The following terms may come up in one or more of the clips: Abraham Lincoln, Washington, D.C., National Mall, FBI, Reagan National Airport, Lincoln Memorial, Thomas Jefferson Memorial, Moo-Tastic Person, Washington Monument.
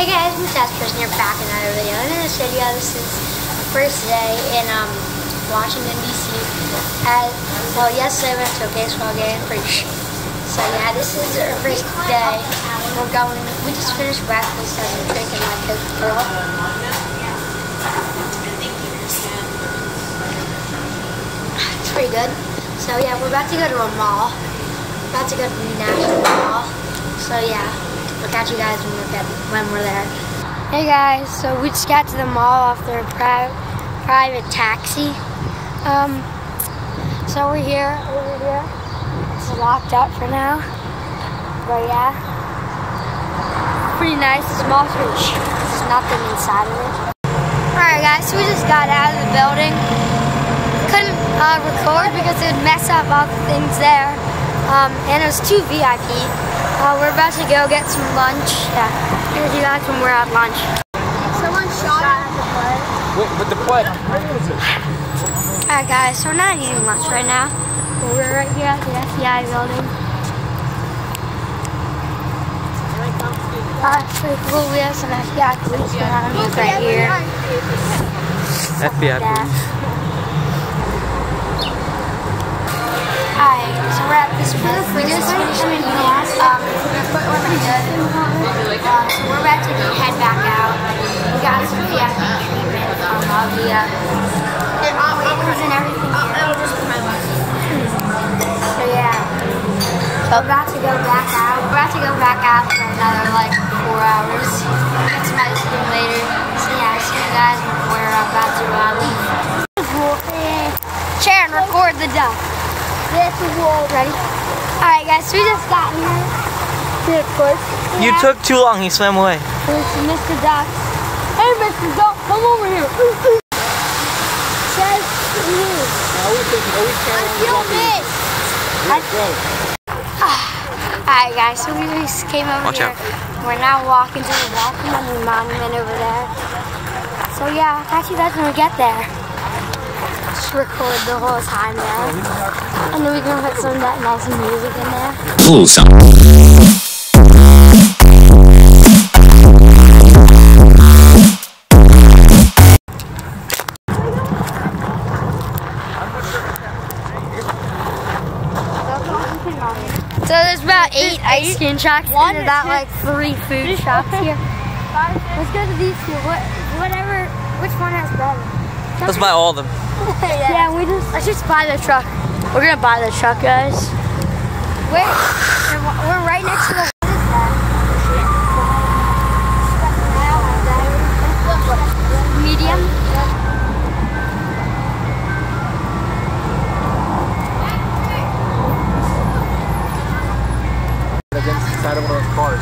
Hey guys, Moo-Tastic Person here, back in another video. I'm in this video, this is the first day in Washington, D.C. Well, yesterday we went to a baseball game, pretty sure. So yeah, this is our first day. We just finished breakfast and we're drinking my Coke Girl. It's pretty good. So yeah, we're about to go to a mall. We're about to go to the National Mall. So yeah. We'll catch you guys when we're there. Hey guys, so we just got to the mall after a private taxi. So we're here, over here. It's locked up for now. But yeah, pretty nice. It's mall switch. There's nothing inside of it. Alright guys, so we just got out of the building. Couldn't record because it would mess up all the things there. And it was too VIP. We're about to go get some lunch. Yeah, here's you guys when we're at lunch. Someone shot at the plug. Wait, but the plug? Alright guys, so we're not eating lunch right now. We're right here at the FBI building. Well, we have some FBI police around us right here. FBI police. Alright, so we're at this booth. We just finished eating. We're pretty good. So we're about to head back out. We got some VIP treatment from all the waiters and everything here. So yeah. We're about to go back out. We're about to go back out for another like 4 hours. Get some ice cream later. So yeah, I'll see you guys when we're about to leave. Sharon, record the duck. This is ready. Alright guys, so we just got here. You took too long, he swam away. Mr. Duck. Hey, Mr. Duck, come over here. Says you. Alright, guys, so we just came over here. We're now walking to the Washington Monument over there. So, yeah, I'll catch you guys when we get there. Just record the whole time there. And then we can put some of that nice music in there. Full sound. So there's about eight ice cream trucks and about like three food shops here. Let's go to these two. Which one has better? Let's buy all of them. Yeah, let's just buy the truck. We're gonna buy the truck, guys. We're right next to the. Medium. Inside of one of those cars.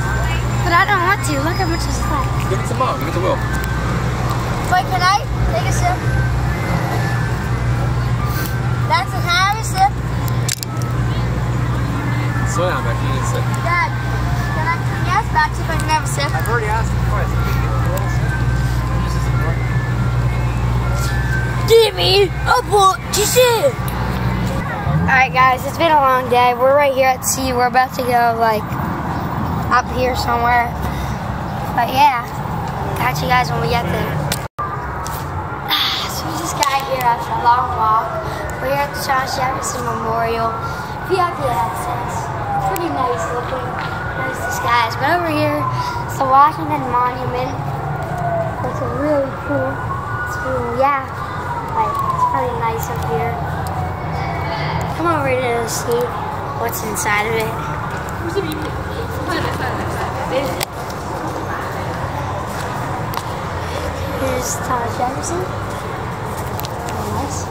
But I don't want to. Look how much is left. Give it to Mom. Give it to Will. Wait, can I take a sip? That's a half a sip. Slow down, Becky. You need a sip. Dad, can you ask Becky if I can have a sip? I've already asked him twice. Give me a book to sip. Alright guys, it's been a long day. We're right here at sea. We're about to go like up here somewhere. But yeah, catch you guys when we get there. So we just got here after a long walk. We're here at the Thomas Jefferson Memorial. VIP access. Pretty nice looking. Nice disguise. But over here, it's the Washington Monument. It's really cool. It's really, yeah. Like, it's pretty nice up here. Come over here to see what's inside of it. Here's Thomas Jefferson. Very nice.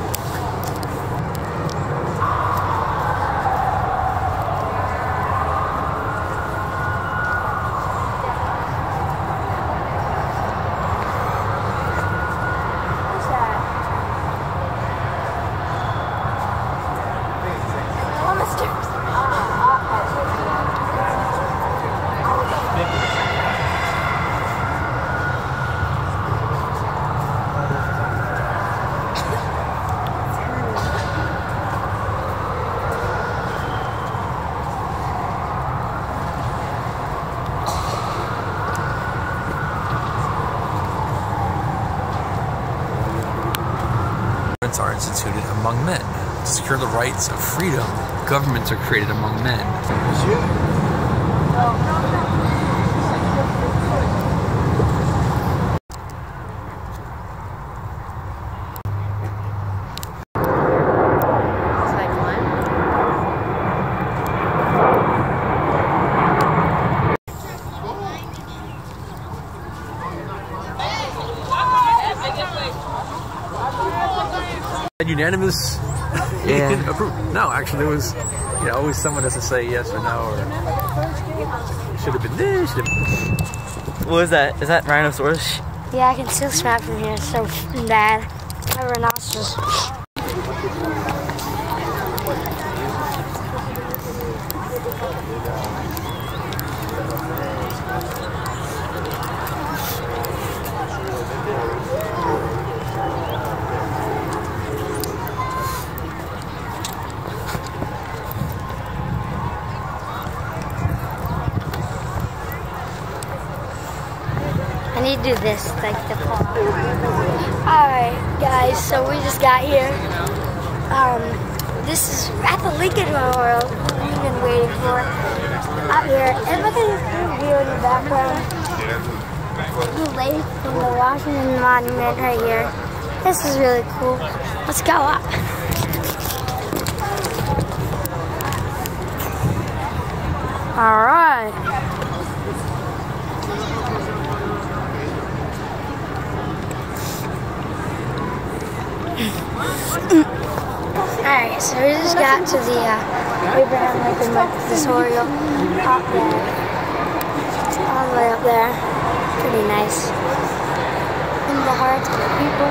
governments are instituted among men. To secure the rights of freedom, governments are created among men. Unanimous, yeah. Approved. No, actually, there was, you know, always someone has to say yes or no, or should have been this. What is that? Is that rhinoceros? Yeah, I can still smell from here. It's so bad. A rhinoceros. I need to do this, like the paw. Alright, guys, so we just got here. This is at the Lincoln Memorial we've been waiting for. Up here, and look at this view in the background. The lake from the Washington Monument right here. This is really cool. Let's go up. Alright. Alright, so we just got to the Abraham Lincoln Memorial up there. All the way up there. Pretty nice. In the hearts of the people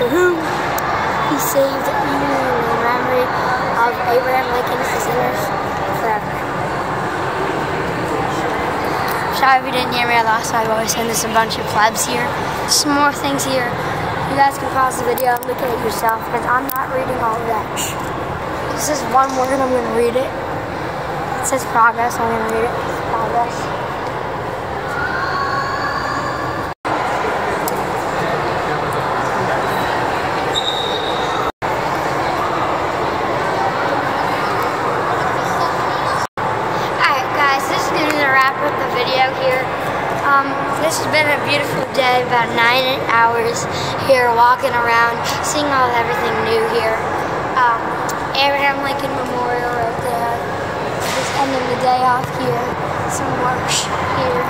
for whom he saved you in the memory of Abraham Lincoln forever. Sorry if you didn't hear me, I lost my voice, and there's a bunch of plebs here. Some more things here. You guys can pause the video and look at it yourself, because I'm not reading all of that. This is one word, I'm going to read it. It says progress, I'm going to read it. Progress. Alright guys, this is going to wrap up the video here. This has been a beautiful day, about 9 hours here walking around, seeing all everything new here. Abraham Lincoln Memorial right there. Just ending the day off here. Some work here.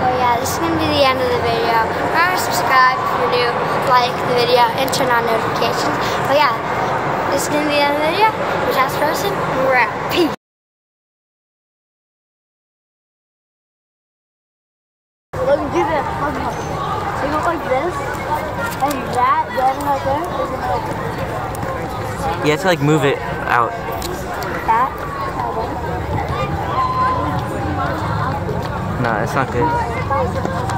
But yeah, this is going to be the end of the video. Remember to subscribe if you're new, like the video, and turn on notifications. But yeah, this is going to be the end of the video. Moo-Tastic Person, we're out. Peace. You have to like move it out. That? No, it's not good.